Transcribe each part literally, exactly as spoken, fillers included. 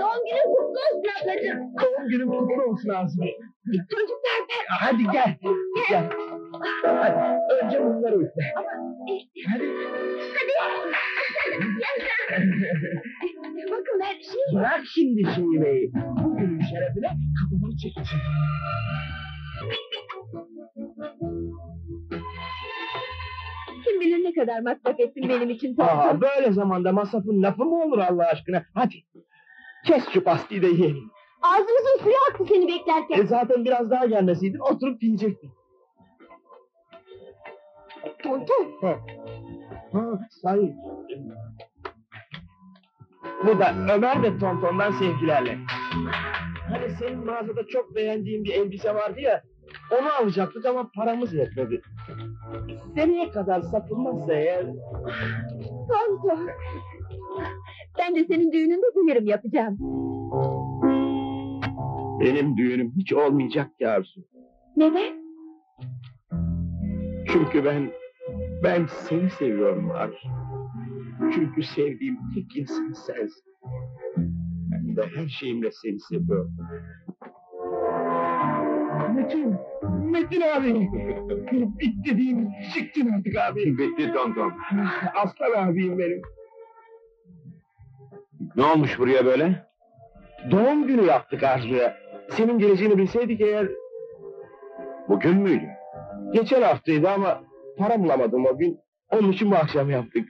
Doğum günün kutlu olsun ablacığım. Doğum günün kutlu olsun Arzu. Çocuklar ben. Hadi gel. Gel. Hadi. Önce bunları üfle. Ama hadi. Hadi. Bakın ben şey... Bırak şimdi şeyi bey. Bugünün şerefine kapımı çekeceğim. Kim bilir ne kadar masraf ettin benim için Tonton. Böyle zamanda masrafın lafı mı olur Allah aşkına? Hadi kes şu pastayı da yiyelim. Ağzımızın suyu aktı seni beklerken. E zaten biraz daha gelmeseydin oturup yiyecektin. Tonton. Ha. Ha, sayın. Bu da Ömer ve Tonton'dan sevgilerle. Hani senin mağazada çok beğendiğim bir elbise vardı ya, onu alacaktık ama paramız yetmedi. Seneye kadar satılmazsa eğer... Tonton, ben de senin düğününde bilirim yapacağım. Benim düğünüm hiç olmayacak ki Arzu. Neden? Çünkü ben, ben seni seviyorum Arzu. Çünkü sevdiğim tek insan sensin. Ben de her şeyimle seni seviyorum. Metin, Metin abi. Bit dediğim, çıktın artık abi. Bitti Tonton. Aslan abiyim benim. Ne olmuş buraya böyle? Doğum günü yaptık Arzu'ya. Senin geleceğini bilseydik eğer... Bugün müydü? Geçen haftaydı ama para bulamadım o gün. Onun için bu akşam yaptık.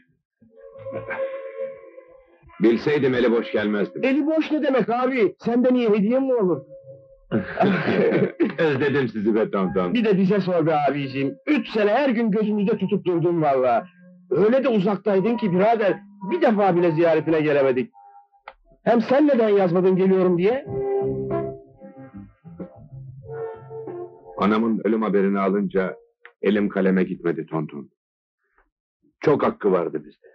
Bilseydim eli boş gelmezdim. Eli boş ne demek abi? Senden iyi hediye mi olur? Özledim sizi be Tonton. Bir de bize sor be abiciğim. Üç sene her gün gözümüzde tutup durdum valla. Öyle de uzaktaydın ki birader. Bir defa bile ziyaretine gelemedik. Hem sen neden yazmadın geliyorum diye? Anamın ölüm haberini alınca elim kaleme gitmedi Tonton. Çok hakkı vardı bizde.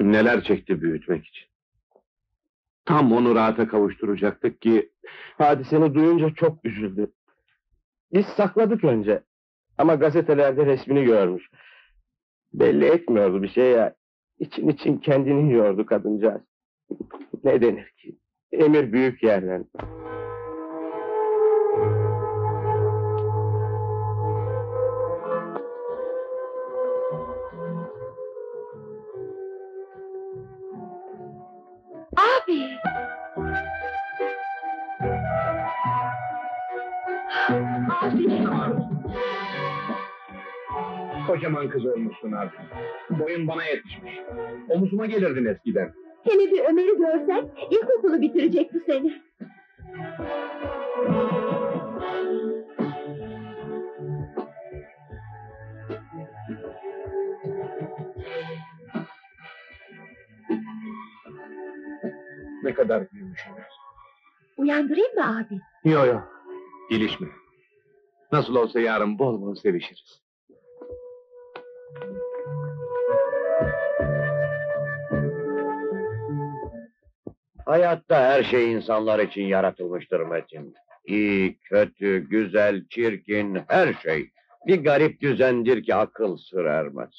Neler çekti büyütmek için. Tam onu rahata kavuşturacaktık ki... Hadiseni duyunca çok üzüldü. Biz sakladık önce. Ama gazetelerde resmini görmüş. Belli etmiyordu bir şey ya. İçin için kendini yordu kadıncağız. Ne denir ki? Emir büyük yerden. Abi! Abi! Kocaman kız olmuşsun artık. Boyun bana yetişmiş. Omuzuma gelirdin eskiden. Hele bir Ömer'i görsen ilkokulu bitirecekti seni. Ne kadar büyümüş Ömer. Uyandırayım mı abi? Yo yo. İlişme. Nasıl olsa yarın bol bol sevişiriz. Hayatta her şey insanlar için yaratılmıştır Metin. İyi, kötü, güzel, çirkin, her şey. Bir garip düzendir ki akıl sır ermez.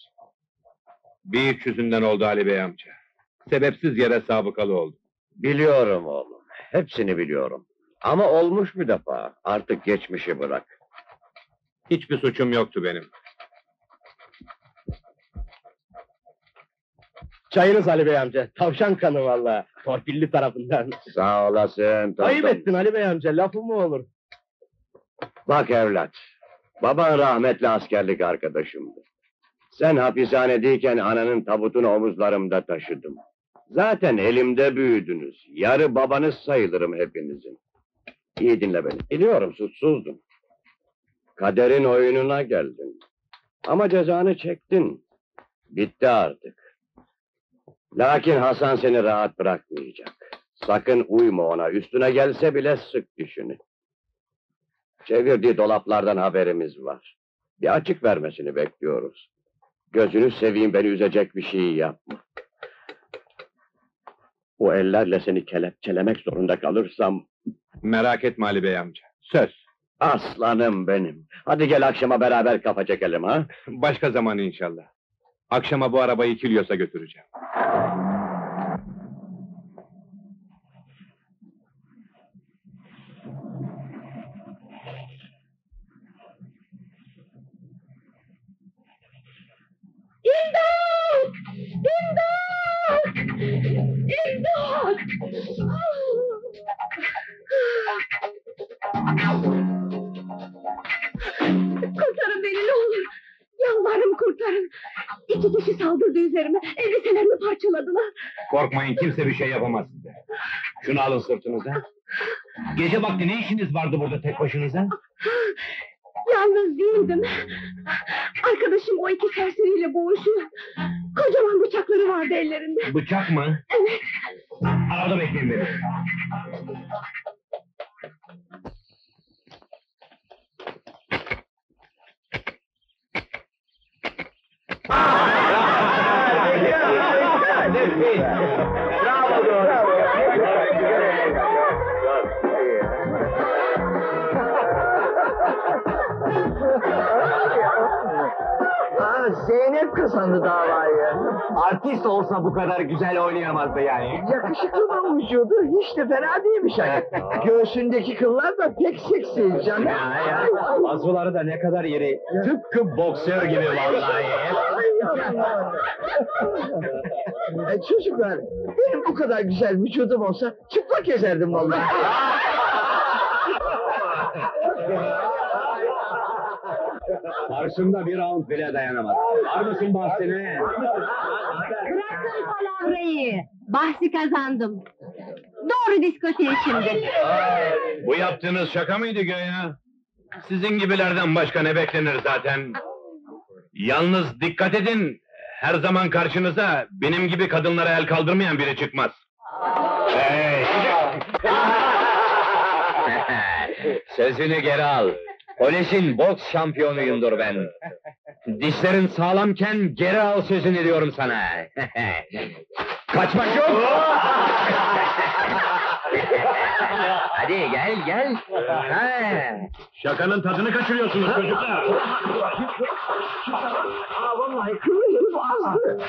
Büyük yüzünden oldu Ali Bey amca. Sebepsiz yere sabıkalı oldu. Biliyorum oğlum, hepsini biliyorum. Ama olmuş bir defa, artık geçmişi bırak. Hiçbir suçum yoktu benim. Çayınız Ali Bey amca, tavşan kanı vallahi, torpilli tarafından. Sağ olasın. Tam Ayıp tam. ettin Ali Bey amca, lafı mı olur? Bak evlat, baban rahmetli askerlik arkadaşımdı. Sen hapishanedeyken ananın tabutunu omuzlarımda taşıdım. Zaten elimde büyüdünüz, yarı babanız sayılırım hepinizin. İyi dinle beni, biliyorum suçsuzdun. Kaderin oyununa geldin. Ama cezanı çektin, bitti artık. Lakin Hasan seni rahat bırakmayacak. Sakın uyma ona, üstüne gelse bile sık dişini. Çevirdiği dolaplardan haberimiz var. Bir açık vermesini bekliyoruz. Gözünü seveyim, beni üzecek bir şey yapma. Bu ellerle seni kelepçelemek zorunda kalırsam... Merak etme Ali Bey amca, söz. Aslanım benim. Hadi gel akşama beraber kafa çekelim ha. Başka zaman inşallah. Akşama bu arabayı Kilyos'a götüreceğim. Fiziki saldırdı üzerime, elbiselerimi parçaladılar. Korkmayın, kimse bir şey yapamaz size. Şunu alın sırtınıza. Gece vakti ne işiniz vardı burada tek başınıza? Yalnız değildim. Arkadaşım o iki serseriyle boğuşuyor. Kocaman bıçakları vardı ellerinde. Bıçak mı? Evet. Arada bekleyin beni. Aa, Zeynep kazandı davayı. Artist olsa bu kadar güzel oynayamazdı yani. Yakışıklı mı vücudu? Hiç de fena değilmiş hani. Göğsündeki kıllar da pek seksi canım. Ya ya. Azuları da ne kadar yeri. Tıpkı boksör gibi vallahi. e, çocuklar, benim bu kadar güzel vücudum olsa çıplak gezerdim vallahi. Karşımda bir round bile dayanamaz. Var mısın bahsine? Bırakın palavrayı. Bahsi kazandım. Doğru diskotiğe şimdi. Ay, bu yaptığınız şaka mıydı göya? Sizin gibilerden başka ne beklenir zaten? Yalnız dikkat edin. Her zaman karşınıza benim gibi kadınlara el kaldırmayan biri çıkmaz. Hey. Sözünü geri al. Kolejin boks şampiyonuyumdur ben. Dişlerin sağlamken geri al sözünü diyorum sana. Kaçmak yok. Hadi gel gel. Ha. Şakanın tadını kaçırıyorsunuz çocuklar. Aa vallahi kıvırıyoruz ağzını.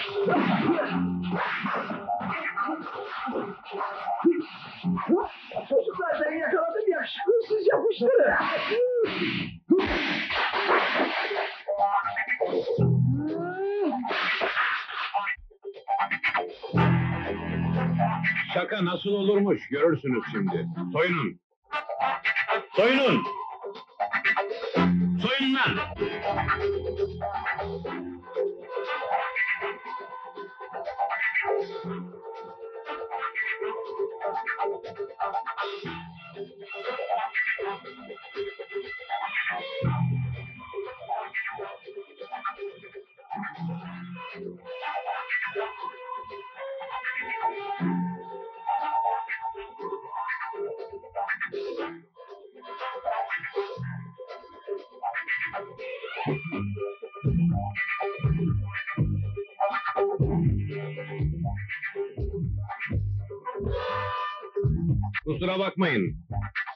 Çocuklar ben yakaladım yakışıklı siz yapıştırın. Şaka nasıl olurmuş görürsünüz şimdi. Soyunun. Soyunun. Soyunun lan. Kusura bakmayın.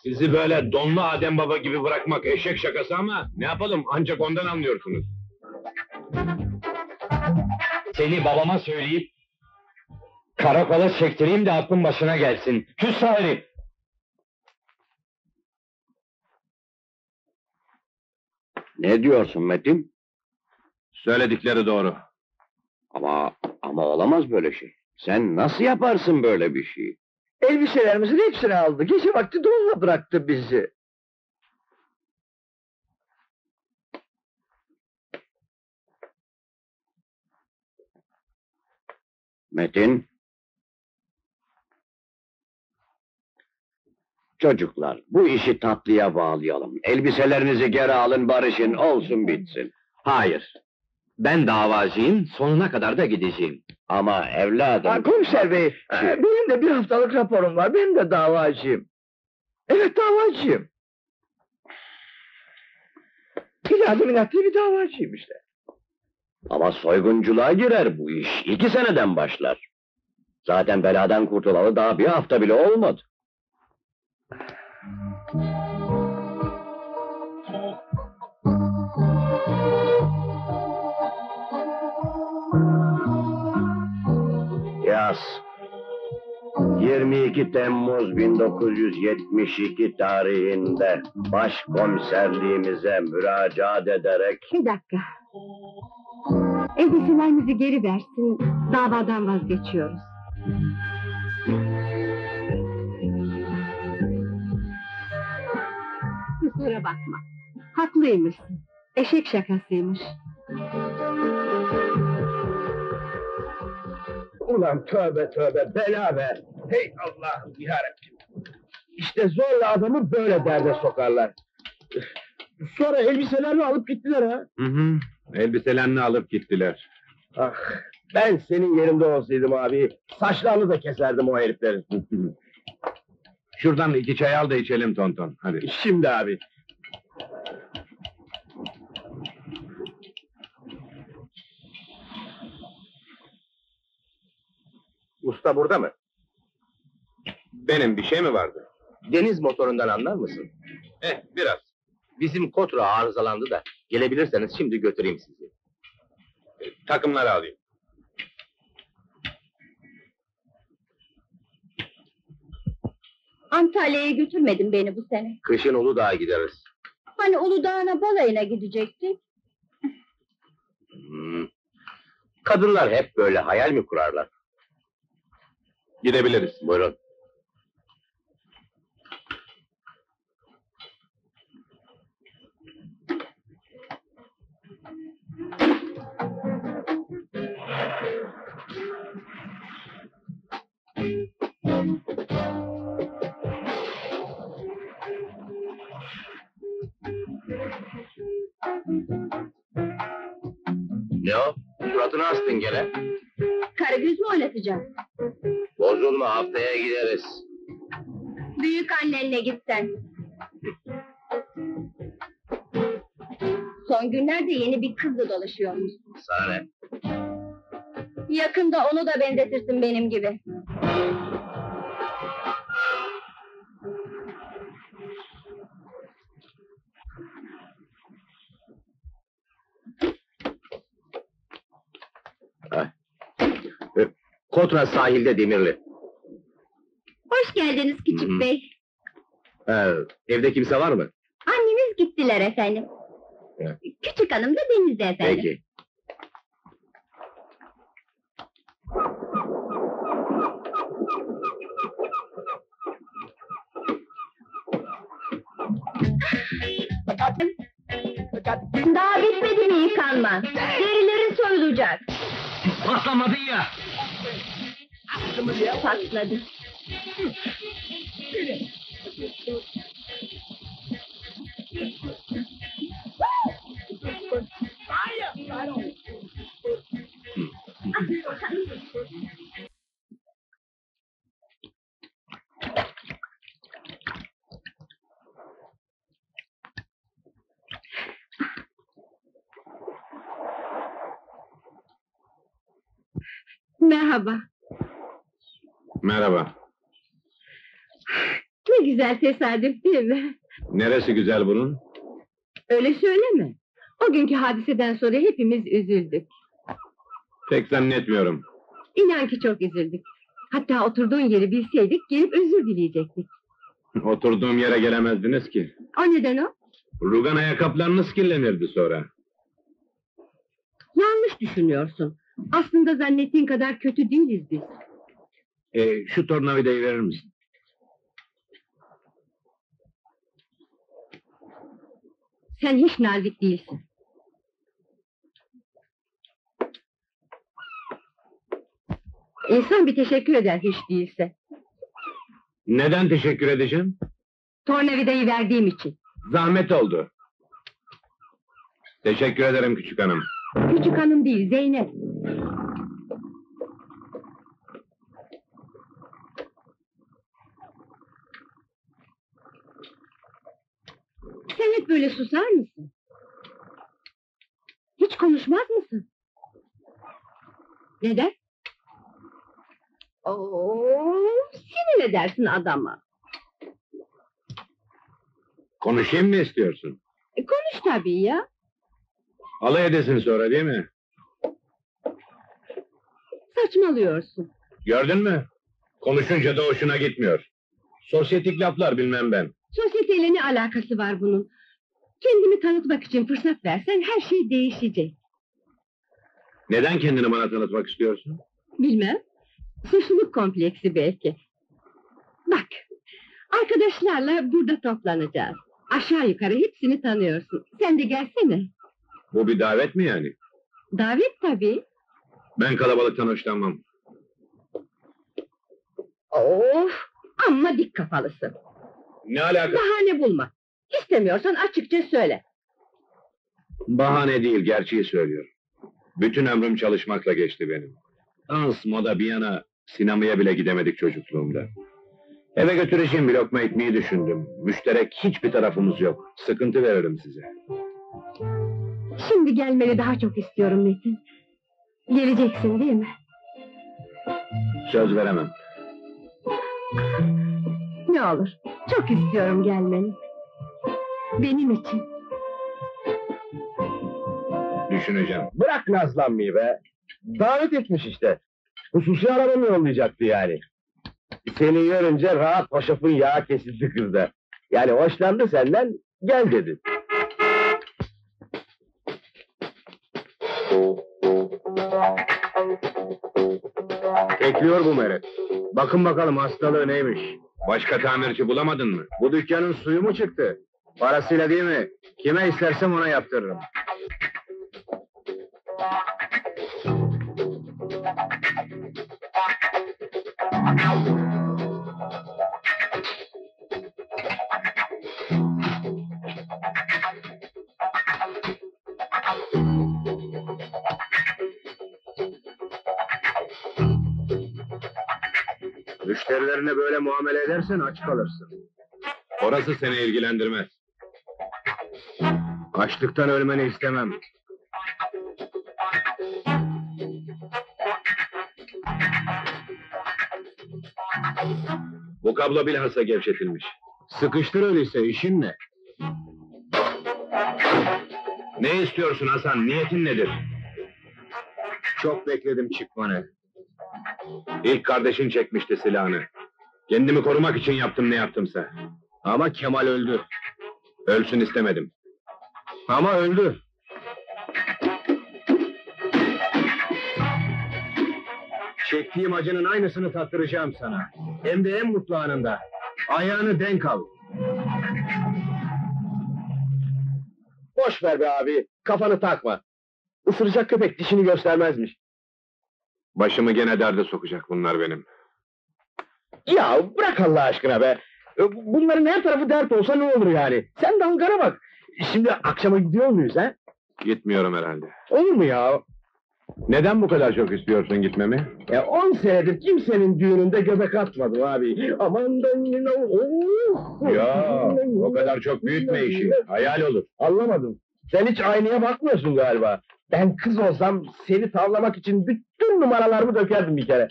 Sizi böyle donlu Adem Baba gibi bırakmak eşek şakası ama ne yapalım ancak ondan anlıyorsunuz. Seni babama söyleyip karakola çektireyim de aklın başına gelsin. Küs herif. Ne diyorsun Metin? Söyledikleri doğru. Ama ama olamaz böyle şey. Sen nasıl yaparsın böyle bir şeyi? Elbiselerimizin hepsini aldı. Gece vakti donla bıraktı bizi. Metin. Çocuklar, bu işi tatlıya bağlayalım. Elbiselerinizi geri alın, barışın, olsun bitsin. Hayır. Ben davacıyım, sonuna kadar da gideceğim. Ama evladım... Ha, komiser bey, benim de bir haftalık raporum var. Benim de davacıyım. Evet, davacıyım. İlahi minat diye bir davacıyım işte. Ama soygunculuğa girer bu iş. İki seneden başlar. Zaten beladan kurtulalı daha bir hafta bile olmadı. Yaz. yirmi iki Temmuz bin dokuz yüz yetmiş iki tarihinde başkomiserliğimize müracaat ederek... Bir dakika. Elbiselerimizi geri versin, davadan vazgeçiyoruz. Kusura bakma. Haklıymışsın. Eşek şakasıymış. Ulan tövbe tövbe, bela ver. Hey Allah'ım yarabbim. İşte zorla adamı böyle derde sokarlar. Sonra elbiselerini alıp gittiler ha. Hı hı. Elbiselerini alıp gittiler. Ah, ben senin yerinde olsaydım abi, saçlarını da keserdim o heriflerin. Şuradan iki çay al da içelim Tonton. Hadi. Şimdi abi. Usta burada mı? Benim bir şey mi vardı? Deniz motorundan anlar mısın? Eh biraz. Bizim kotra arızalandı da gelebilirseniz şimdi götüreyim sizi. E, takımları alayım. Antalya'ya götürmedin beni bu sene. Kışın Uludağ'a gideriz. Hani Uludağ'ına balayına gidecektik? Hmm. Kadınlar hep böyle hayal mi kurarlar? Gidebiliriz. Buyurun. Ne o? Suratını astın gene. Karagöz mü oynatacağım? Bozulma, haftaya gideriz. Büyük annenle gitsen. Son günlerde yeni bir kızla dolaşıyormuş. Sare. Yakında onu da benzetirsin benim gibi. Kotra sahilde Demirli. Hoş geldiniz küçük hmm. bey. Ee, evde kimse var mı? Annemiz gittiler efendim. Evet. Küçük hanım da denizde efendim. Peki. Daha bitmedi mi yıkanma? Derilerin soyulacak. Patlamadı ya. Patladı. Merhaba. Merhaba. Ne güzel tesadüf değil mi? Neresi güzel bunun? Öyle söyleme. O günkü hadiseden sonra hepimiz üzüldük. Pek zannetmiyorum. İnan ki çok üzüldük. Hatta oturduğun yeri bilseydik gelip özür dileyecektik. Oturduğum yere gelemezdiniz ki. O neden o? Rugan ayakkabılarınız kirlenirdi sonra. Yanlış düşünüyorsun. Aslında zannettiğin kadar kötü değiliz biz. Ee, şu tornavidayı verir misin? Sen hiç nazik değilsin. İnsan bir teşekkür eder hiç değilse. Neden teşekkür edeceğim? Tornavidayı verdiğim için. Zahmet oldu. Teşekkür ederim küçük hanım. Küçük hanım değil, Zeynep. Sen hep böyle susar mısın? Hiç konuşmaz mısın? Neden? Oo, sinir edersin adama. Konuşayım mı istiyorsun? E, konuş tabii ya. Alay edesin sonra değil mi? Saçmalıyorsun. Gördün mü? Konuşunca da hoşuna gitmiyor. Sosyetik laflar bilmem ben. Sosyeteyle ne alakası var bunun? Kendimi tanıtmak için fırsat versen her şey değişecek. Neden kendini bana tanıtmak istiyorsun? Bilmem. Suçluluk kompleksi belki. Bak, arkadaşlarla burada toplanacağız. Aşağı yukarı hepsini tanıyorsun. Sen de gelsene. Bu bir davet mi yani? Davet tabii. Ben kalabalıktan hoşlanmam. Of, amma dik kafalısın. Ne alaka? Bahane bulma. İstemiyorsan açıkça söyle. Bahane değil, gerçeği söylüyorum. Bütün ömrüm çalışmakla geçti benim. Dans, moda bir yana, sinemaya bile gidemedik çocukluğumda. Eve götüreceğim bir lokma ekmeği düşündüm. Müşterek hiçbir tarafımız yok. Sıkıntı veririm size. Şimdi gelmeni daha çok istiyorum Metin. Geleceksin değil mi? Söz veremem. Ne olur, çok istiyorum gelmeni. Benim için. Düşüneceğim. Bırak nazlanmayı be! Davet etmiş işte. Hususi arabamı yollayacaktı yani. Seni görünce rahat hoşafın yağı kesildi kızda. Yani hoşlandı senden, gel dedi. Bekliyor bu meret. Bakın bakalım hastalığı neymiş. Başka tamirci bulamadın mı? Bu dükkanın suyu mu çıktı? Parasıyla değil mi? Kime istersem ona yaptırırım. Müşterilerine böyle muamele edersen aç kalırsın. Orası seni ilgilendirmez. Açlıktan ölmeni istemem. Bu kablo bilhassa gevşetilmiş. Sıkıştır öyleyse, işin ne? Ne istiyorsun Hasan, niyetin nedir? Çok bekledim çıkmanı. İlk kardeşin çekmişti silahını. Kendimi korumak için yaptım ne yaptımsa. Ama Kemal öldü. Ölsün istemedim. Ama öldü. Çektiğim acının aynısını tattıracağım sana. Hem de en mutlu anında. Ayağını denk al. Boş ver be abi, kafanı takma. Isıracak köpek dişini göstermezmiş. Başımı gene derde sokacak bunlar benim. Ya bırak Allah aşkına be! Bunların her tarafı dert olsa ne olur yani? Sen de Ankara'ya bak! Şimdi akşama gidiyor muyuz ha? Gitmiyorum herhalde. Olur mu ya? Neden bu kadar çok istiyorsun gitmemi? E on senedir kimsenin düğününde göbek atmadım abi. Aman dönün ooo! Ya o kadar çok büyütme işi, hayal olur. Anlamadım. Sen hiç aynaya bakmıyorsun galiba. Ben kız olsam seni tavlamak için bütün numaralarımı dökerdim bir kere.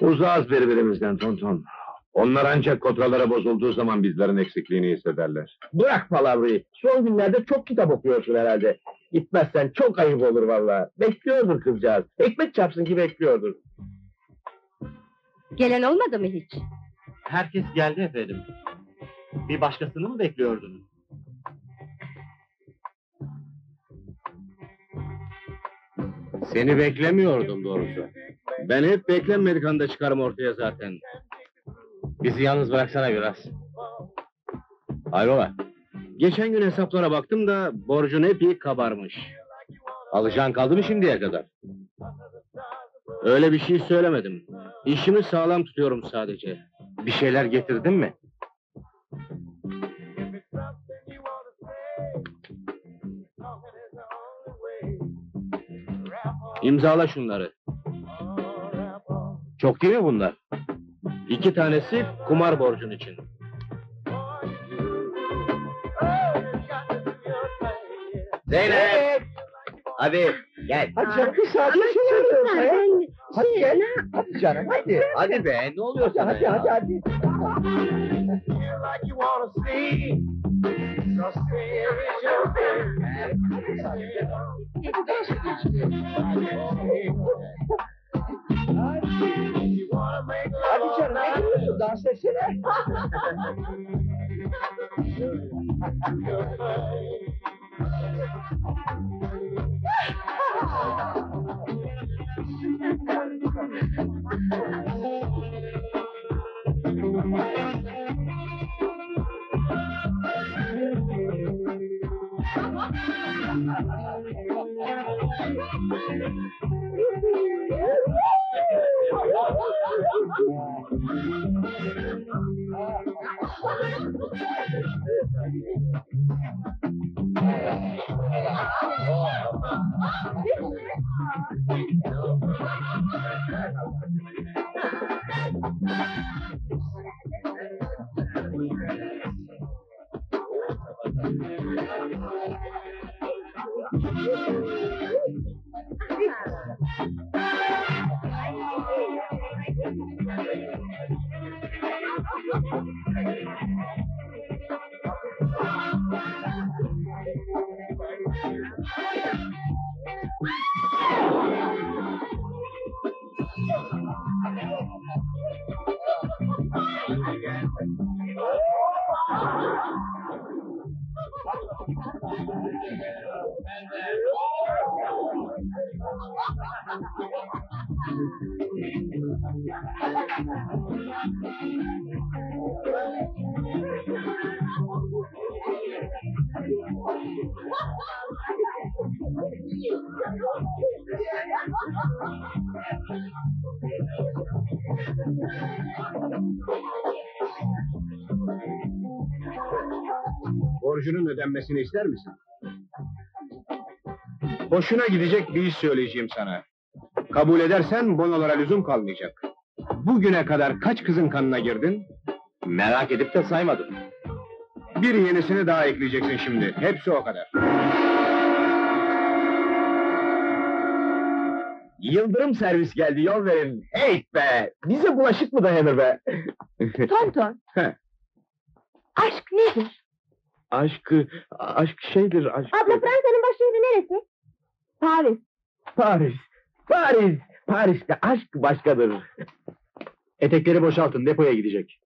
Uzağız birbirimizden Tonton. Onlar ancak kotralara bozulduğu zaman bizlerin eksikliğini hissederler. Bırak palavrayı. Son günlerde çok kitap okuyorsun herhalde. Gitmezsen çok ayıp olur vallahi. Bekliyordur kızcağız. Ekmek çarpsın ki bekliyordur. Gelen olmadı mı hiç? Herkes geldi efendim. Bir başkasını mı bekliyordunuz? Seni beklemiyordum doğrusu. Ben hep beklenmedik anda çıkarım ortaya zaten. Bizi yalnız bıraksana biraz. Hayrola? Geçen gün hesaplara baktım da borcun epey kabarmış. Alacağın kaldı mı şimdiye kadar? Öyle bir şey söylemedim. İşimi sağlam tutuyorum sadece. Bir şeyler getirdin mi? İmzala şunları. Çok değil mi bunlar? İki tanesi kumar borcun için. Zeynep! Abi gel. Hadi canım, bir saniye şunu yapalım. Hadi gel. Hadi canım, hadi. Hadi be, ne oluyor sana ya? Hadi, hadi, hadi. Hadi canım, ne gidiyorsun? Dans etsene. Borcunun ödenmesini ister misin? Boşuna gidecek bir iş söyleyeceğim sana. Kabul edersen bonolara lüzum kalmayacak. Bugüne kadar kaç kızın kanına girdin? Merak edip de saymadım. Bir yenisini daha ekleyeceksin şimdi. Hepsi o kadar. Yıldırım servis geldi, yol verin. Hey be! Bize bulaşık mı dayanır be? Tonton! Heh. Aşk nedir? Aşk... aşk şeydir, aşk... Abla, Fransa'nın başşehri neresi? Paris. Paris! Paris! Paris'te aşk başkadır. Etekleri boşaltın, depoya gidecek.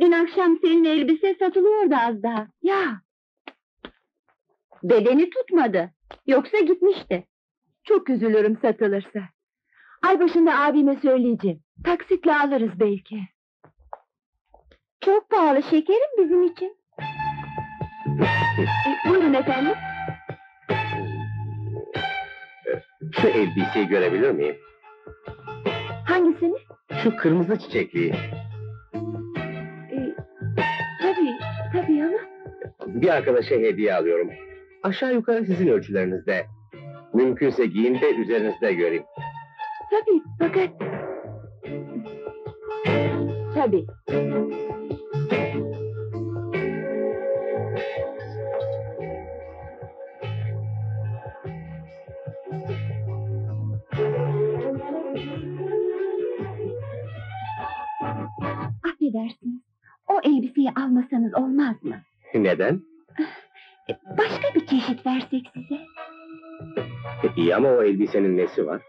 Dün akşam senin elbise satılıyordu az daha. Ya! Bedeni tutmadı. Yoksa gitmişti. Çok üzülürüm satılırsa. Ay başında abime söyleyeceğim. Taksitle alırız belki. Çok pahalı şekerim bizim için. e, buyurun efendim. Şu elbiseyi görebilir miyim? Hangisini? Şu kırmızı çiçekliği. E, tabii, tabii ama... Bir arkadaşa hediye alıyorum. Aşağı yukarı sizin ölçülerinizde. Mümkünse giyin de üzerinizde göreyim. Tabii, fakat... Tabii. Affedersiniz, o elbiseyi almasanız olmaz mı? Neden? Başka bir çeşit versek size. İyi ama o elbisenin nesi var?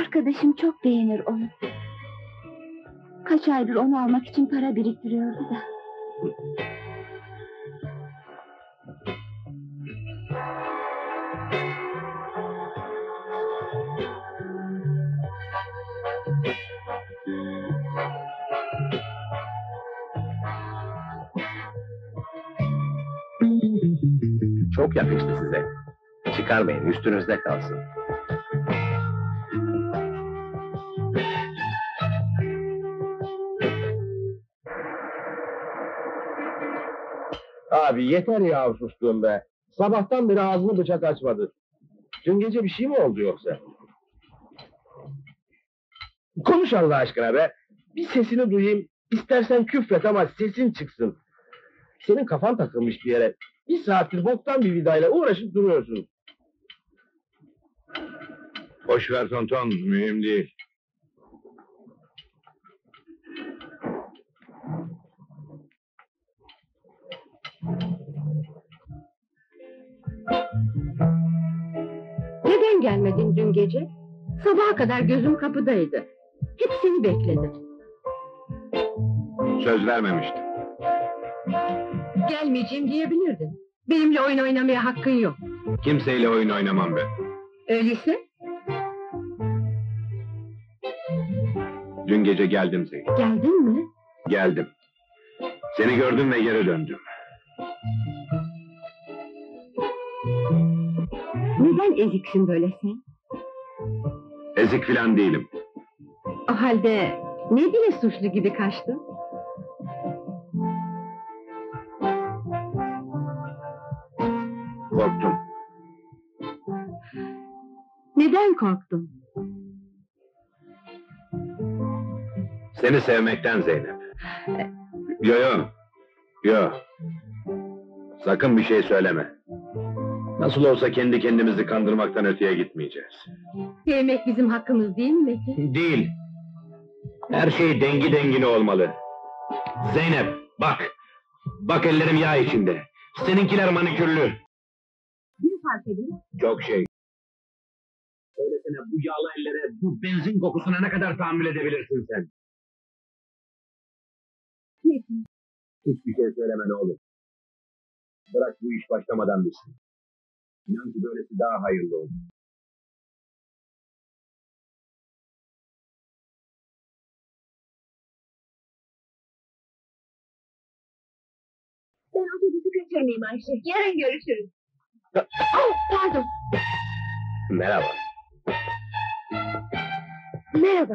Arkadaşım çok beğenir onu. Kaç aydır onu almak için para biriktiriyordu da. Çok yakıştı size. Çıkarmayın, üstünüzde kalsın. Abi yeter ya sustum be. Sabahtan beri ağzını bıçak açmadı. Dün gece bir şey mi oldu yoksa? Konuş Allah aşkına be. Bir sesini duyayım. İstersen küfret ama sesin çıksın. Senin kafan takılmış bir yere. Bir saattir boktan bir vidayla uğraşıp duruyorsun. Boş ver Tonton, mühim değil. Neden gelmedin dün gece? Sabaha kadar gözüm kapıdaydı. Hep seni bekledim. Söz vermemiştim. Gelmeyeceğim diyebilirdin. Benimle oyun oynamaya hakkın yok. Kimseyle oyun oynamam ben. Öyleyse? Dün gece geldim Zeynep. Geldin mi? Geldim. Seni gördüm ve geri döndüm. Neden eziksin böyle sen? Ezik filan değilim. O halde ne diye suçlu gibi kaçtın? Korktum. Neden korktun? Seni sevmekten Zeynep. Yo yo. Yo. Sakın bir şey söyleme. Nasıl olsa kendi kendimizi kandırmaktan öteye gitmeyeceğiz. Sevmek bizim hakkımız değil mi Metin? Değil. Her şey dengi dengine olmalı. Zeynep bak. Bak ellerim yağ içinde. Seninkiler manikürlü. Ne fark ediyor? Çok şey. Söylesene bu yağlı ellere, bu benzin kokusuna ne kadar tahammül edebilirsin sen? Metin. Hiçbir şey söyleme ne olur. Bırak bu iş başlamadan bitsin. İnan ki böylesi daha hayırlı olur. Ben otobüsü kaçırmayayım Ayşe. Yarın görüşürüz. Oh, pardon. Merhaba. Merhaba.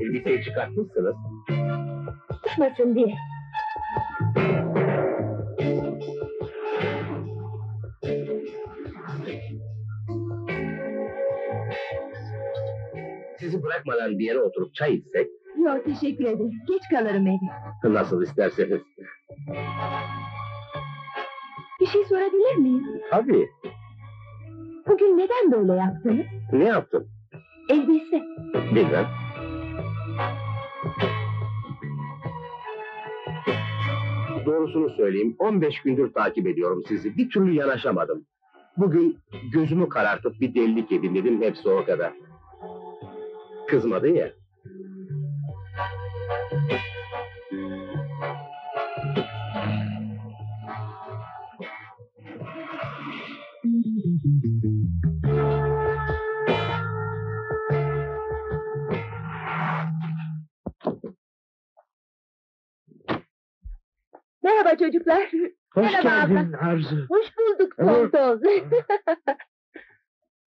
Elbiseyi çıkartmışsınız. Çıkmasın diye. Sizi bırakmadan bir yere oturup çay içsek? Yok teşekkür ederim. Geç kalırım eve. Nasıl isterseniz. Bir şey sorabilir miyim? Tabii. Bugün neden böyle yaptınız? Ne yaptın? Elbise. Bilmem. Doğrusunu söyleyeyim, on beş gündür takip ediyorum sizi, bir türlü yanaşamadım. Bugün gözümü karartıp bir delilik yedim dedim, hepsi o kadar. Kızmadın ya. Merhaba çocuklar. Hoş merhaba geldin abla. Arzu. Hoş bulduk Tonton.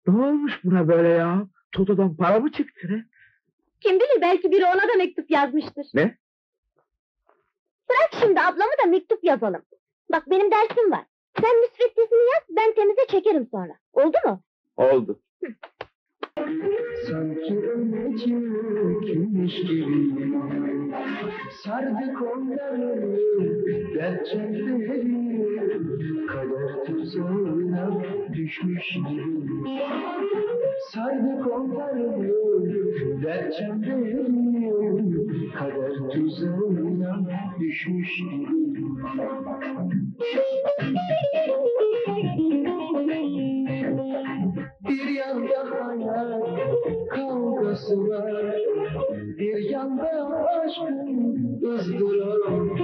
Ne olmuş buna böyle ya? Toto'dan para mı çıktı? He? Kim bilir, belki biri ona da mektup yazmıştır. Ne? Bırak şimdi ablamı da mektup yazalım. Bak benim dersim var. Sen müsveddesini yaz, ben temize çekerim sonra. Oldu mu? Oldu. Hı. Sanki ömür kimmiş gibi sardık onları, dert çekleri, kader tuzağına düşmüş gibi sardık onları, dert çekleri, kader tuzağına düşmüş gibi. Bir yanda hayal kavgası var, bir yanda aşkın ızdırap.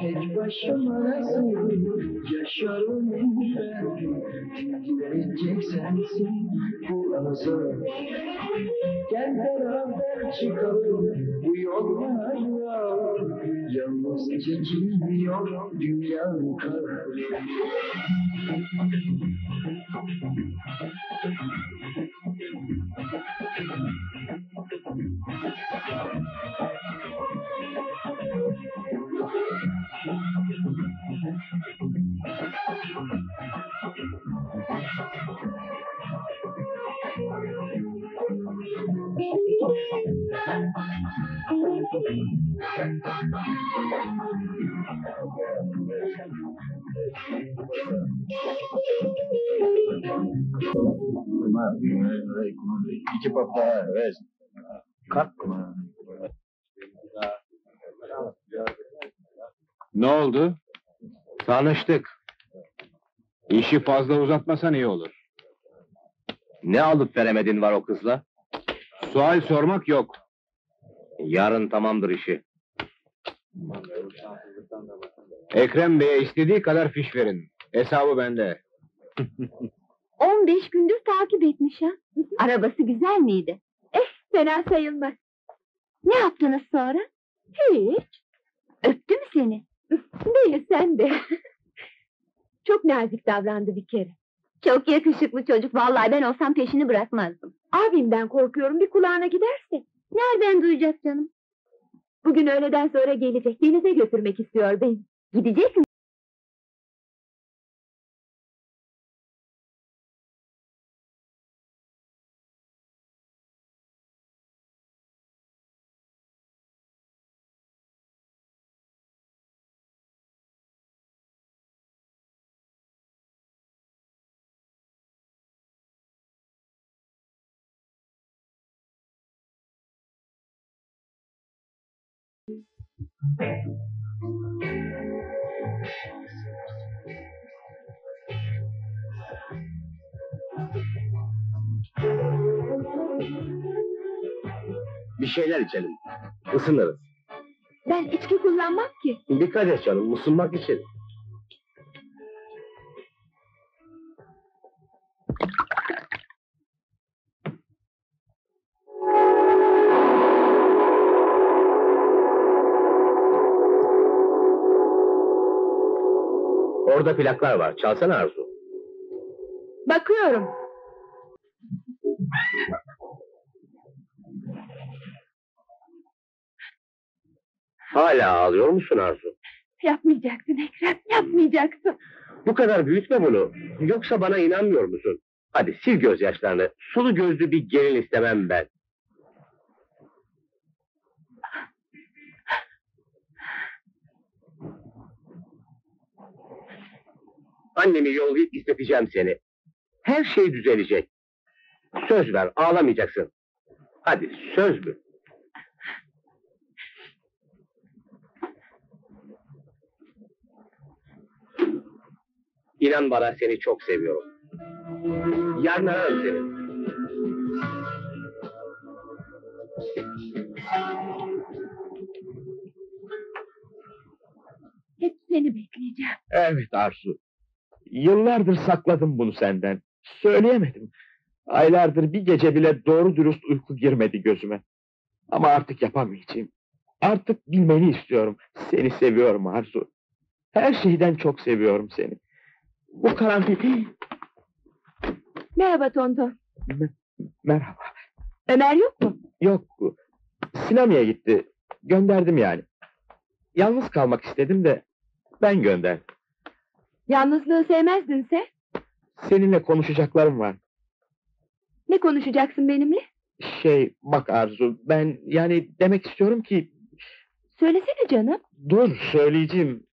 Tek başıma nasıl yaşarım ben? Girecek sensin bu azap. Gel beraber çıkalım bu yollara. Yalnız çekilmiyor dünya kadar. İki pop daha ver. Kalk. Ne oldu? Tanıştık. İşi fazla uzatmasan iyi olur. Ne alıp veremedin var o kızla? Sual sormak yok. Yarın tamamdır işi. Ekrem Bey'e istediği kadar fiş verin. Hesabı bende. on beş gündür takip etmiş ha. Arabası güzel miydi? Eh, fena sayılmaz. Ne yaptınız sonra? Hiç. Öptü mü seni? Değil, sen de. Çok nazik davrandı bir kere. Çok yakışıklı çocuk. Vallahi ben olsam peşini bırakmazdım. Abimden korkuyorum, bir kulağına giderse. Nereden duyacak canım? Bugün öğleden sonra gelecek. Denize götürmek istiyor beni. Gidecek mi? Bir şeyler içelim, ısınırız. Ben içki kullanmam ki. Dikkat et canım, ısınmak için. Orada plaklar var. Çalsana Arzu. Bakıyorum. Hala ağlıyor musun Arzu? Yapmayacaksın Ekrem, yapmayacaksın. Bu kadar büyütme bunu. Yoksa bana inanmıyor musun? Hadi sil gözyaşlarını. Sulu gözlü bir gelin istemem ben. Annemi yollayıp isteteceğim seni. Her şey düzelecek. Söz ver, ağlamayacaksın. Hadi söz mü? İnan bana, seni çok seviyorum. Yarın ararım seni. Hep seni bekleyeceğim. Evet Arzu. Yıllardır sakladım bunu senden. Söyleyemedim. Aylardır bir gece bile doğru dürüst uyku girmedi gözüme. Ama artık yapamayacağım. Artık bilmeni istiyorum. Seni seviyorum Arzu. Her şeyden çok seviyorum seni. Bu karanlık... Merhaba Tonton. Me merhaba. Ömer yok mu? Yok. Sinemaya gitti. Gönderdim yani. Yalnız kalmak istedim de ben gönderdim. Yalnızlığı sevmezdin sen? Seninle konuşacaklarım var. Ne konuşacaksın benimle? Şey, bak Arzu, ben yani demek istiyorum ki... Söylesene canım. Dur, söyleyeceğim.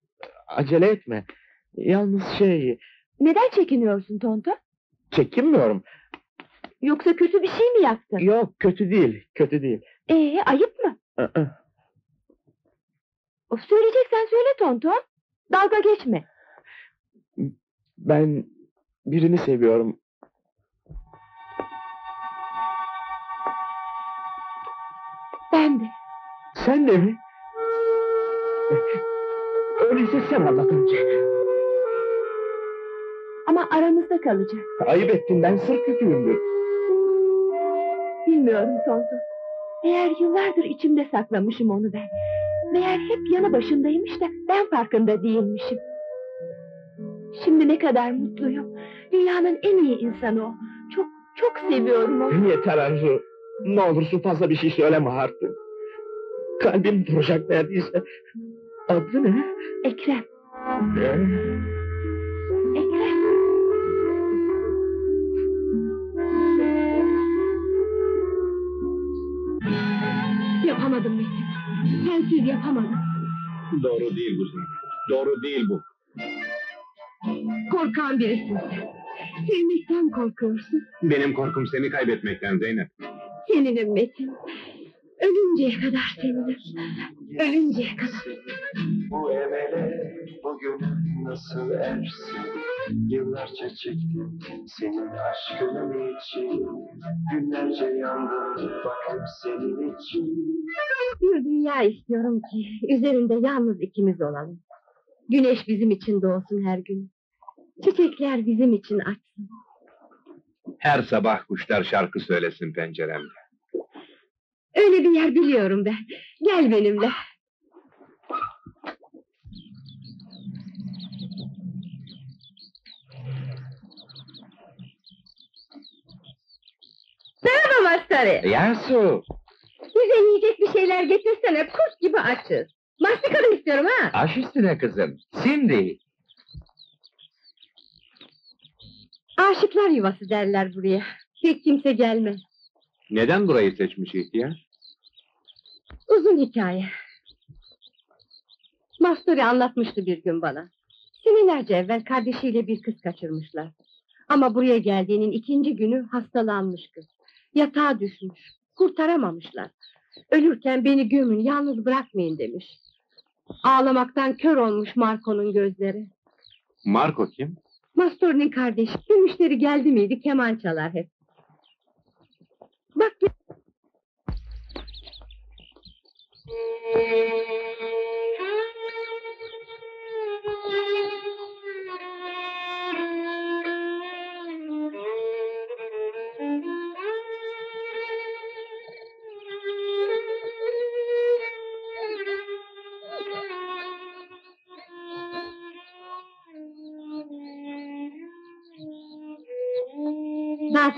Acele etme. Yalnız şey... Neden çekiniyorsun Tonton? Çekinmiyorum. Yoksa kötü bir şey mi yaptın? Yok, kötü değil, kötü değil. Ee, ayıp mı? I-ı. Of, söyleyeceksen söyle Tonton. Dalga geçme. Ben birini seviyorum. Ben de. Sen de mi? Öyleyse sen anlat önce. Ama aramızda kalacak. Ayıp ettin, ben sır küpüyümdür. Bilmiyorum Tonton. Meğer yıllardır içimde saklamışım onu ben. Meğer hep yanı başındaymış da ben farkında değilmişim. Şimdi ne kadar mutluyum. Dünyanın en iyi insanı o. Çok, çok seviyorum onu. Yeter Arzu. Ne olursun fazla bir şey söyleme artık. Kalbim duracak neredeyse. Adı ne? Ekrem. Ne? Ekrem. Yapamadım Metin. Sensiz yapamadım. Doğru değil bu senin. Doğru değil bu. Korkan birisin sen. Sevmekten korkuyorsun. Benim korkum seni kaybetmekten Zeynep. Seninim Metin. Ölünceye kadar seninim. Ölünceye kadar. Bu emele bugün nasıl ersin? Yıllarca çektim senin aşkının için. Günlerce yandım bakıp senin için. Bir dünya istiyorum ki üzerinde yalnız ikimiz olalım. Güneş bizim için doğsun her gün. Çiçekler bizim için açsın. Her sabah kuşlar şarkı söylesin penceremde. Öyle bir yer biliyorum ben. Gel benimle. Merhaba Masturi. Yarsu. Bize yiyecek bir şeyler getirsene, kuş gibi açız. Mastikarım istiyorum ha. Aş üstüne kızım, şimdi. Aşıklar yuvası derler buraya. Pek kimse gelmez. Neden burayı seçmiş ihtiyar? Uzun hikaye. Masturi anlatmıştı bir gün bana. Senelerce evvel kardeşiyle bir kız kaçırmışlar. Ama buraya geldiğinin ikinci günü hastalanmış kız. Yatağa düşmüş. Kurtaramamışlar. Ölürken beni gömün, yalnız bırakmayın demiş. Ağlamaktan kör olmuş Marco'nun gözleri. Marco kim? Masturi'nin kardeşi. Bir müşteri geldi miydi keman çalar hep. Bak ya. Dans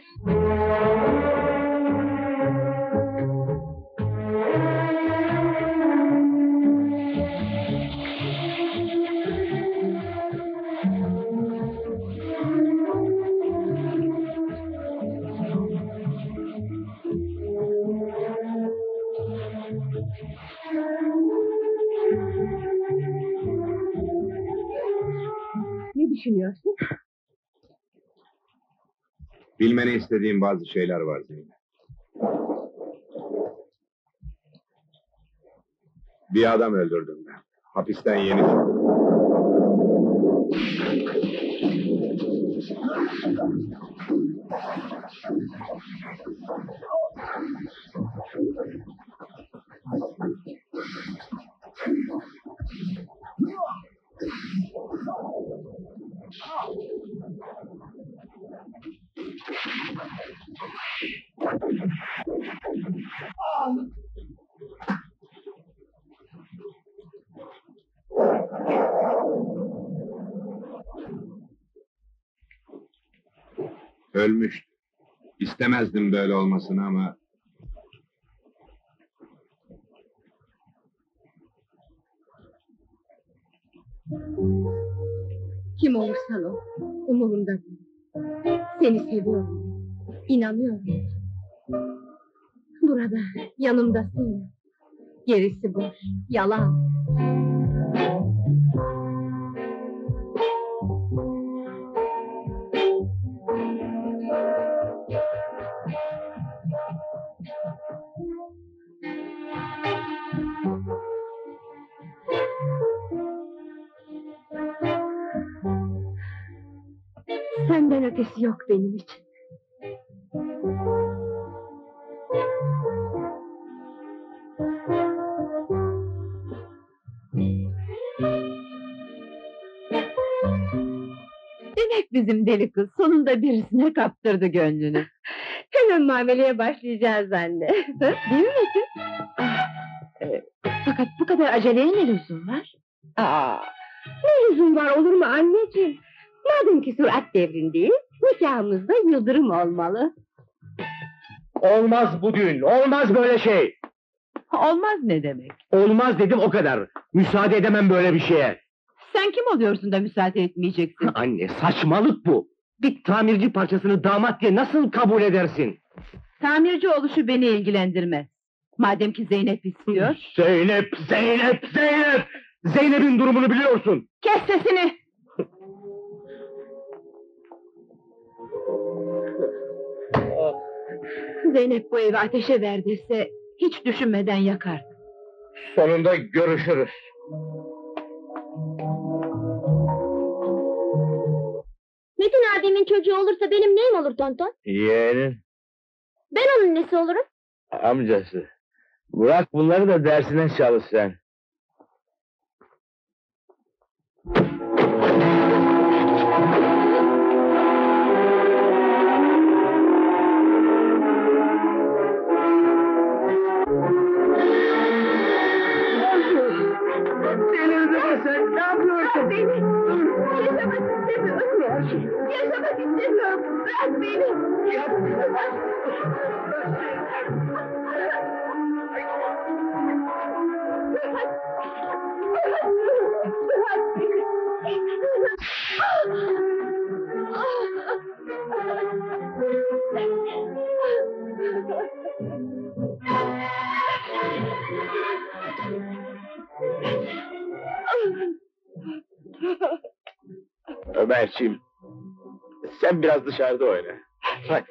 Düşünüyorsun? Bilmeni istediğim bazı şeyler var Zeynep. Bir adam öldürdüm ben. Hapisten yeni çıktım. Ölmüştü. İstemezdim böyle olmasını ama... Kim olursan ol, umurumda değil. Seni seviyorum, inanıyorum. Burada, yanımdasın ya. Gerisi boş, yalan. Senden ötesi yok benim için. Demek bizim deli kız sonunda birisine kaptırdı gönlünü. Hemen muameleye başlayacağız anne. Değil mi? Ah, e, fakat bu kadar aceleye ne lüzum var? Aa, ne lüzum var olur mu anneciğim? Madem ki sürat devrindeyiz, nikahımızda yıldırım olmalı. Olmaz bu düğün, olmaz böyle şey. Olmaz ne demek? Olmaz dedim o kadar. Müsaade edemem böyle bir şeye. Sen kim oluyorsun da müsaade etmeyeceksin? Anne, saçmalık bu. Bir tamirci parçasını damat diye nasıl kabul edersin? Tamirci oluşu beni ilgilendirmez. Madem ki Zeynep istiyor. Zeynep, Zeynep, Zeynep! Zeynep'in durumunu biliyorsun. Kes sesini! Zeynep bu evi ateşe verdiyse hiç düşünmeden yakar. Sonunda görüşürüz. Metin abimin çocuğu olursa benim neyim olur Tonton? Yeğenin. Ben onun nesi olurum? Amcası. Bırak bunları da dersine çalış sen. Sen ne yapıyorsun? Beni! Yaşamasın, seni ölmüyor. Ömerciğim, sen biraz dışarıda oyna. Bak.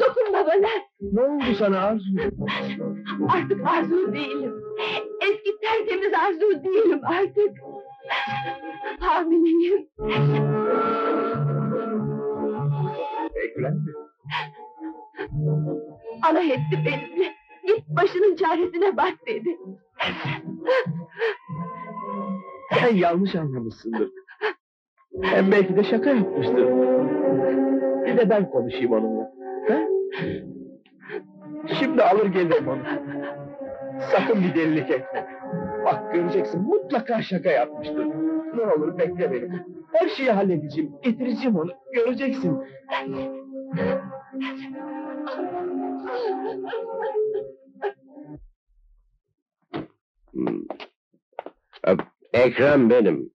Dokunma bana! Ne oldu sana Arzu? Artık Arzu değilim. Eski tertemiz Arzu değilim artık. Hamileyim. Ekrem mi? Allah etti benimle. Git başının çaresine bak dedi. Sen yanlış anlamışsındır. Hem belki de şaka yapmıştır. Bir de ben konuşayım onunla. Ha? Şimdi alır gelirim onu. Sakın bir delilik etme. Bak göreceksin mutlaka şaka yapmıştır. Ne olur bekle beni. Her şeyi halledeceğim, getireceğim onu. Göreceksin. Hmm. Ekrem benim.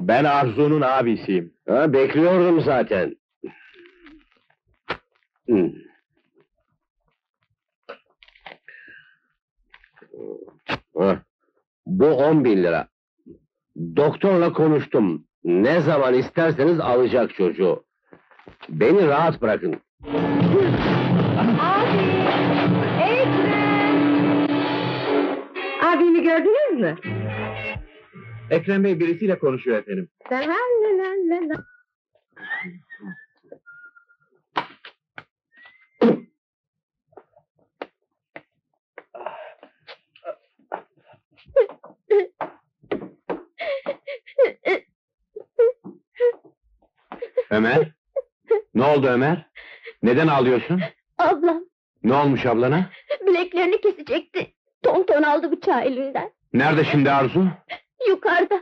Ben Arzu'nun abisiyim. Ha, bekliyordum zaten. Hmm. Ha, bu on bin lira. Doktorla konuştum. Ne zaman isterseniz alacak çocuğu. Beni rahat bırakın. Abi! Ekrem! Abimi gördünüz mü? Ekrem Bey birisiyle konuşuyor efendim. Ömer? Ne oldu Ömer? Neden ağlıyorsun? Ablam. Ne olmuş ablana? Bileklerini kesecekti. Tonton aldı bıçağı elinden. Nerede şimdi Arzu? Yukarıda.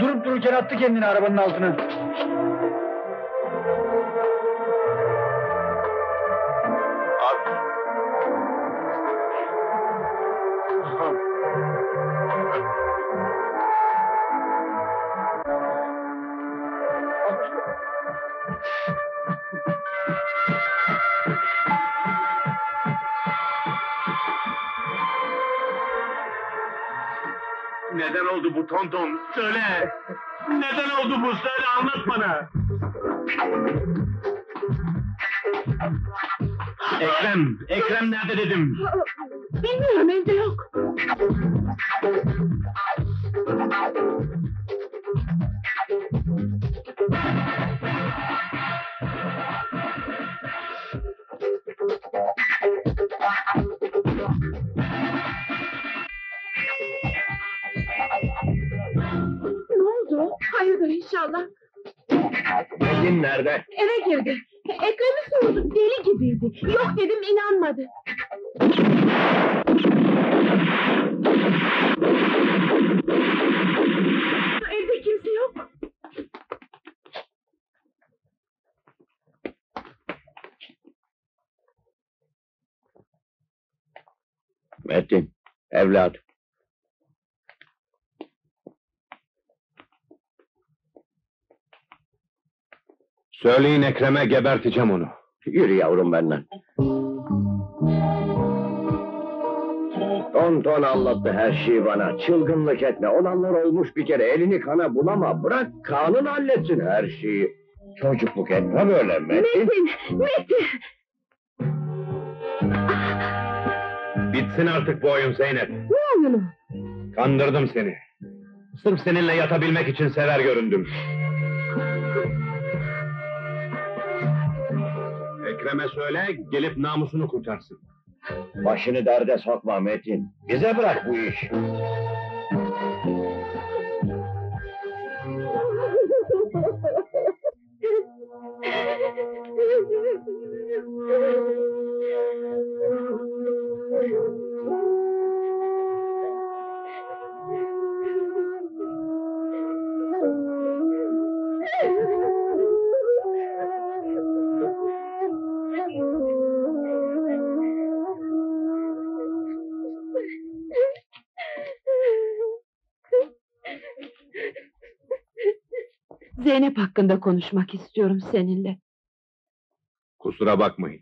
Durup dururken attı kendini arabanın altına. Abi. Neden oldu bu Tonton? Söyle! Neden oldu bu? Söyle, anlat bana! Ekrem! Ekrem nerede dedim? Bilmiyorum, evde yok. Hayırdır inşallah. Metin nerede? Eve girdi. Ekrem'i sordum, deli gibiydi. Yok dedim, inanmadı. Evde kimse yok. Metin, evladım. Söyleyin Ekrem'e, geberteceğim onu. Yürü yavrum benden. Tonton anlattı her şeyi bana. Çılgınlık etme, olanlar olmuş bir kere. Elini kana bulama, bırak kanın halletsin her şeyi. Çocukluk etme böyle Metin. Metin, Metin! Bitsin artık bu oyun Zeynep. Ne kandırdın mı? Kandırdım seni. Sırf seninle yatabilmek için sever göründüm. Ekrem'e söyle, gelip namusunu kurtarsın. Başını derde sokma Metin. Bize bırak bu işi. Zeynep hakkında konuşmak istiyorum seninle. Kusura bakmayın.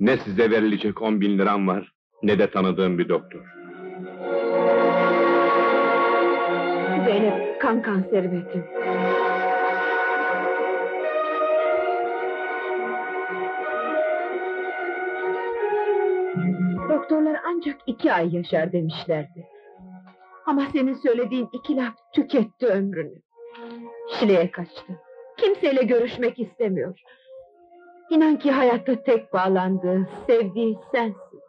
Ne size verilecek on bin liram var, ne de tanıdığım bir doktor. Zeynep kan kanseri Metin. Doktorlar ancak iki ay yaşar demişlerdi. Ama senin söylediğin iki laf tüketti ömrünü. Şile'ye kaçtı. Kimseyle görüşmek istemiyor. İnan ki hayatta tek bağlandığı, sevdiği sensin.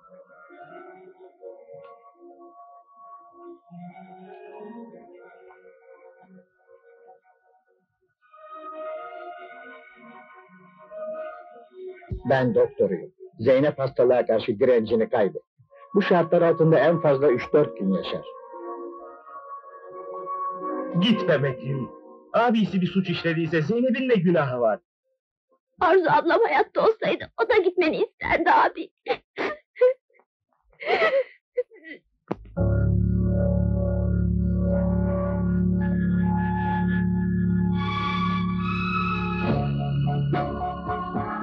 Ben doktoruyum. Zeynep hastalığa karşı direncini kaybetti. Bu şartlar altında en fazla üç dört gün yaşar. Git be Metin. Abisi bir suç işlediyse Zeynep'in de günahı var. Arzu ablam hayatta olsaydı o da gitmeni isterdi abi.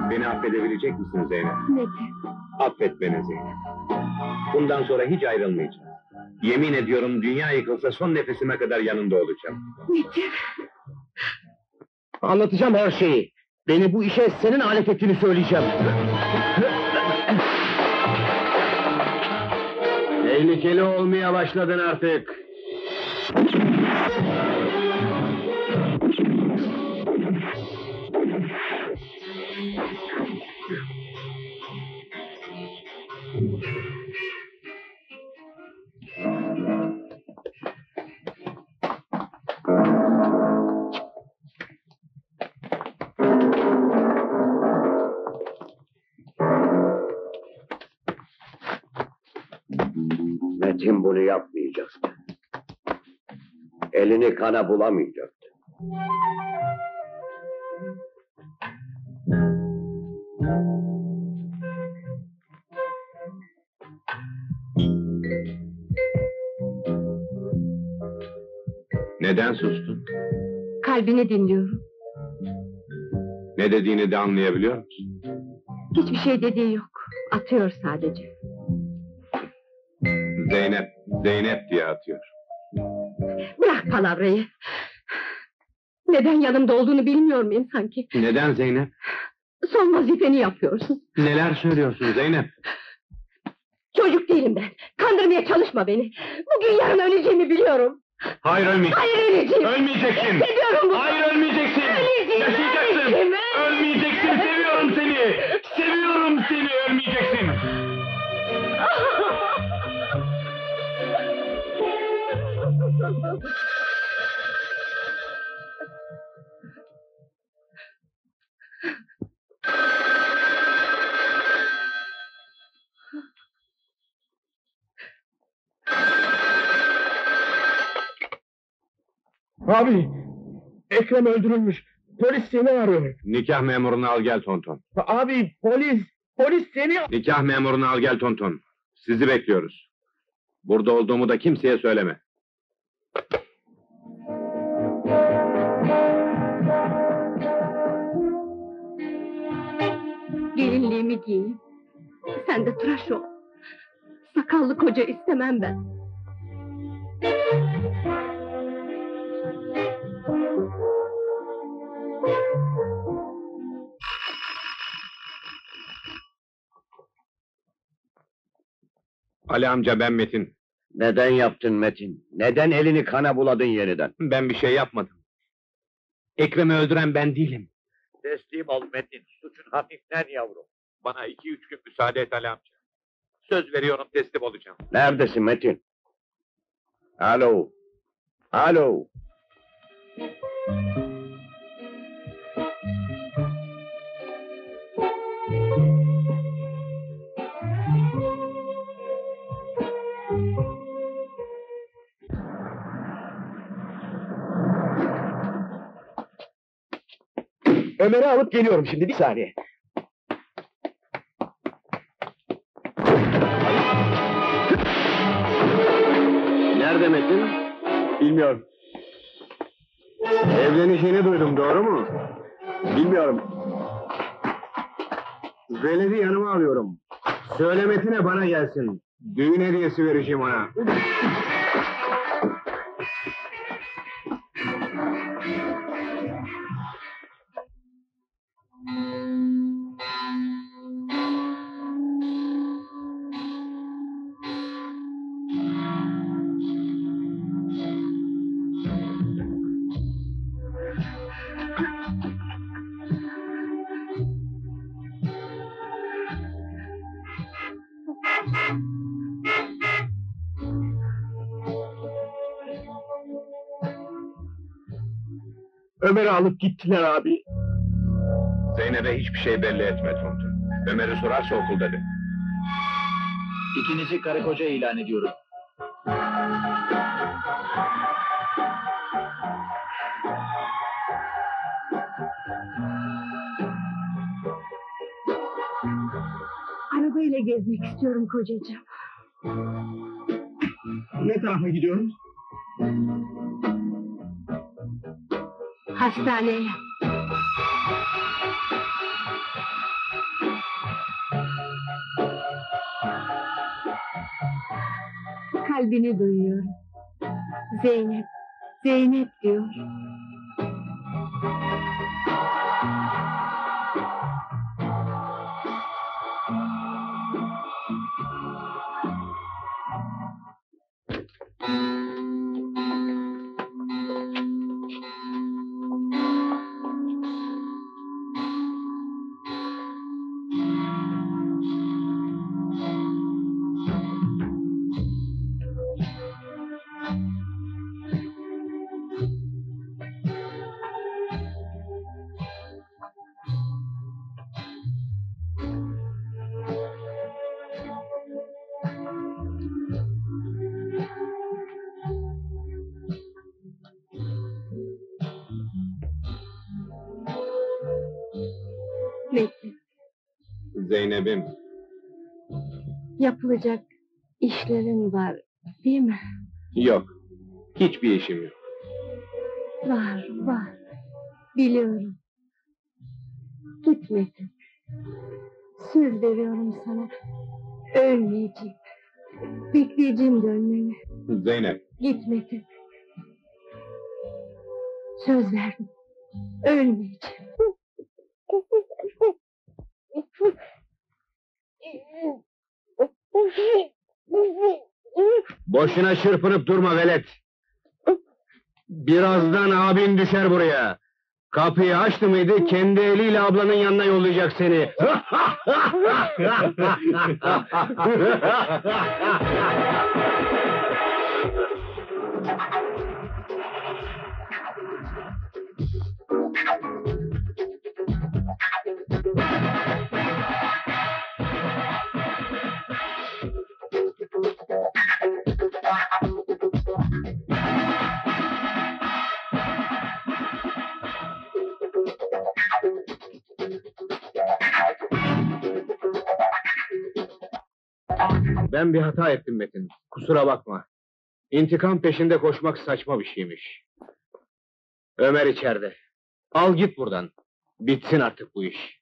Beni affedebilecek misin Zeynep? Ne? Affet beni Zeynep. Bundan sonra hiç ayrılmayacağım. Yemin ediyorum dünya yıkılsa son nefesime kadar yanında olacağım. Metin! Anlatacağım her şeyi. Beni bu işe senin alet ettiğini söyleyeceğim. Tehlikeli olmaya başladın artık. Metin bunu yapmayacaktı. Elini kana bulamayacaktı. Neden sustun? Kalbini dinliyorum. Ne dediğini de anlayabiliyor musun? Hiçbir şey dediği yok. Atıyor sadece. Zeynep, Zeynep diye atıyor. Bırak palavrayı. Neden yanımda olduğunu bilmiyor muyum sanki? Neden Zeynep? Son vazifeni yapıyorsun. Neler söylüyorsun Zeynep? Çocuk değilim ben. Kandırmaya çalışma beni. Bugün yarın öleceğimi biliyorum. Hayır ölmeyeceksin. Hayır öleceğim. Ölmeyeceksin. Seviyorum bunu. Hayır ölmeyeceksin. Öleceğim. Yaşayacaksın. Öleceğim. Ölmeyeceksin. Seviyorum seni. Seviyorum seni. Ölmeyeceksin. Abi, Ekrem öldürülmüş. Polis seni arıyor. Nikah memurunu al gel Tonton. Abi, polis, polis seni... Nikah memurunu al gel Tonton. Sizi bekliyoruz. Burada olduğumu da kimseye söyleme. Gelinliğimi giyeyim. Sen de tıraş ol. Sakallı koca istemem ben. Ali amca ben Metin. Neden yaptın Metin? Neden elini kana buladın yeniden? Ben bir şey yapmadım. Ekrem'i öldüren ben değilim. Teslim ol Metin, suçun hafiften yavrum. Bana iki üç gün müsaade et Ali amca. Söz veriyorum teslim olacağım. Neredesin Metin? Alo. Alo. Ömer'i alıp geliyorum şimdi, bir saniye. Nerede Metin? Bilmiyorum. Evlenişini duydum, doğru mu? Bilmiyorum. Zeynep'i yanıma alıyorum. Söyle Metin'e bana gelsin. Düğün hediyesi vereceğim ona. Ömer'i alıp gittiler abi. Zeynep'e hiçbir şey belli etme Tonton. Ömer'i sorarsa okulda de. İkinizi karı koca ilan ediyorum. Arabayla gezmek istiyorum kocacığım. Ne tarafa gidiyoruz? Hastaneye. Kalbini duyuyorum. Zeynep, Zeynep diyor. Zeynep'im. Yapılacak işlerin var, değil mi? Yok, hiçbir işim yok. Var, var. Biliyorum. Gitmedim. Söz veriyorum sana. Ölmeyeceğim. Bekleyeceğim dönmeni. Zeynep. Gitmedim. Söz verdim. Ölmeyeceğim. Boşuna çırpınıp durma velet. Birazdan abin düşer buraya. Kapıyı açtı mıydı kendi eliyle ablanın yanına yollayacak seni. Ben bir hata ettim Metin, kusura bakma. İntikam peşinde koşmak saçma bir şeymiş. Ömer içeride. Al git buradan. Bitsin artık bu iş.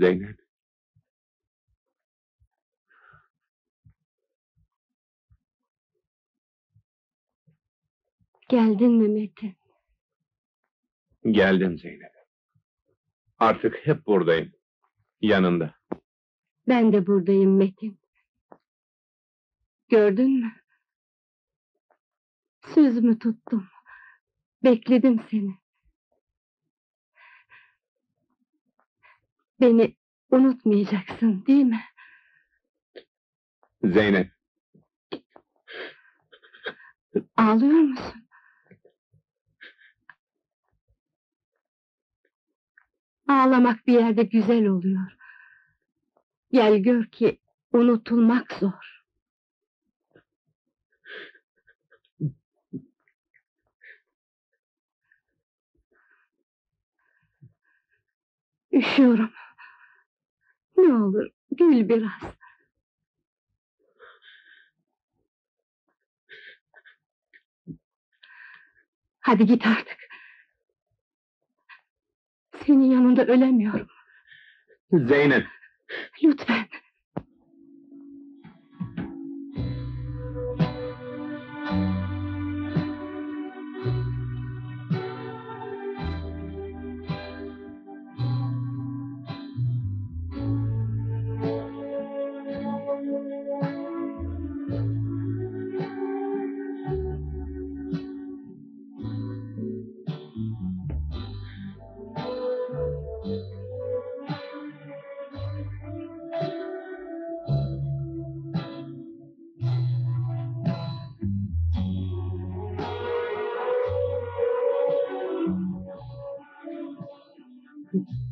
Zeynep. Geldin mi Metin? Geldim Zeynep. Artık hep buradayım. Yanında. Ben de buradayım Metin. Gördün mü? Sözümü tuttum. Bekledim seni. Beni unutmayacaksın, değil mi? Zeynep. Ağlıyor musun? Ağlamak bir yerde güzel oluyor. Gel gör ki unutulmak zor. Üşüyorum. Ne olur gül biraz. Hadi git artık. Senin yanında ölemiyorum. Zeynep. Lütfen. Thank you.